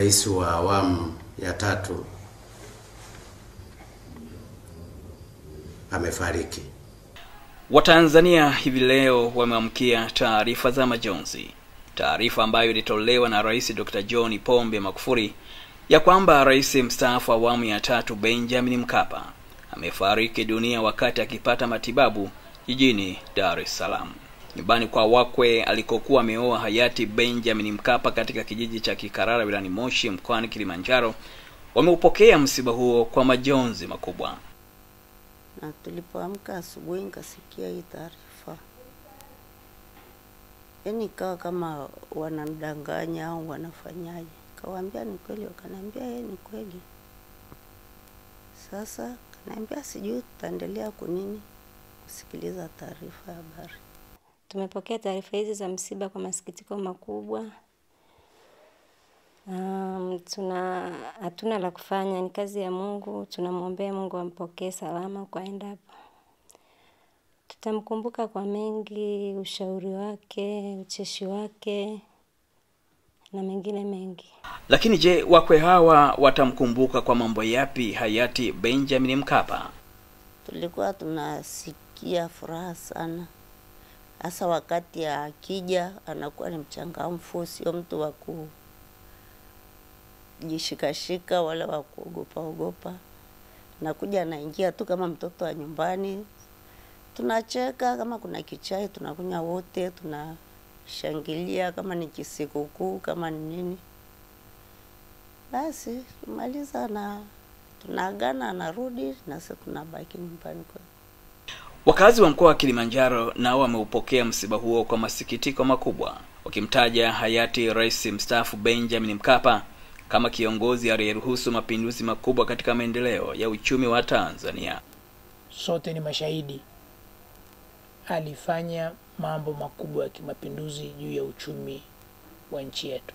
Rais wa awamu ya tatu amefariki. Watanzania hivi leo wameamkia taarifa za majonzi. Taarifa ambayo ilitolewa na Rais Dr. John Pombe Makufuli ya kwamba Rais mstaafu wa awamu ya tatu Benjamin Mkapa amefariki dunia wakati akipata matibabu jijini Dar es Salaam, nyumbani kwa wakwe alikokuwa ameoa hayati Benjamin Mkapa katika kijiji cha Kikarara wilani Moshi mkoani Kilimanjaro. Wameupokea msiba huo kwa majonzi makubwa. Na tulipoamka asubuhi nikasikia hii taarifa, nikawa kama wanamdanganya au wanafanyaje. Kawaambia ni kweli, wakaniambia ni kweli. Sasa kaniambia sijui tutaendelea kunini kusikiliza taarifa ya habari. Tumepokea taarifa hizi za msiba kwa masikitiko makubwa. Hatuna la kufanya, ni kazi ya Mungu. Tunamwombea Mungu ampokee salama kwa endapo. Tutamkumbuka kwa mengi, ushauri wake, ucheshi wake na mengine mengi. Lakini je, wakwe hawa watamkumbuka kwa mambo yapi hayati Benjamin Mkapa? Tulikuwa tunasikia furaha sana. Asa wakati akija anakuwa ni mchangamfu, sio mtu wa kujishikashika wala wa kuogopa. Nakuja anaingia tu kama mtoto wa nyumbani. Tunacheka, kama kuna kichai tunakunywa wote, tunashangilia kama ni kisikukuu, kama ni nini. Basi tumaliza na tunaagana, anarudi na sisi tunabaki nyumbani kwa. Wakazi wa mkoa wa Kilimanjaro nao wameupokea msiba huo kwa masikitiko makubwa, wakimtaja hayati Rais mstaafu Benjamin Mkapa kama kiongozi aliyeruhusu mapinduzi makubwa katika maendeleo ya uchumi wa Tanzania. Sote ni mashahidi. Alifanya mambo makubwa ya kimapinduzi juu ya uchumi wa nchi yetu.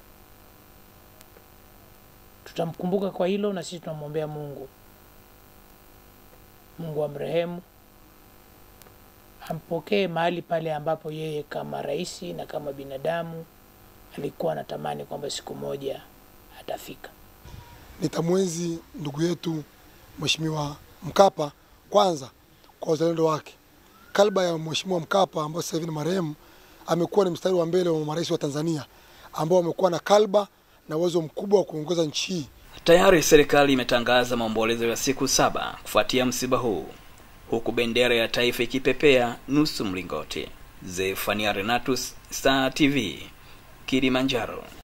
Tutamkumbuka kwa hilo na sisi tunamwombea Mungu. Mungu amrehemu. Ampokee mahali pale ambapo yeye kama rais na kama binadamu alikuwa anatamani kwamba siku moja atafika. Nitamwenzi ndugu yetu Mheshimiwa Mkapa kwanza kwa uzalendo wake. Kalba ya Mheshimiwa Mkapa ambaye sasa hivi marehemu amekuwa ni mstari wa mbele wa marais wa Tanzania ambao amekuwa na kalba na uwezo mkubwa wa kuongoza nchi. Tayari serikali imetangaza maombolezo ya siku 7 kufuatia msiba huu, huku bendera ya taifa ikipepea nusu mlingoti. Zefania Renatus, Star TV, Kilimanjaro.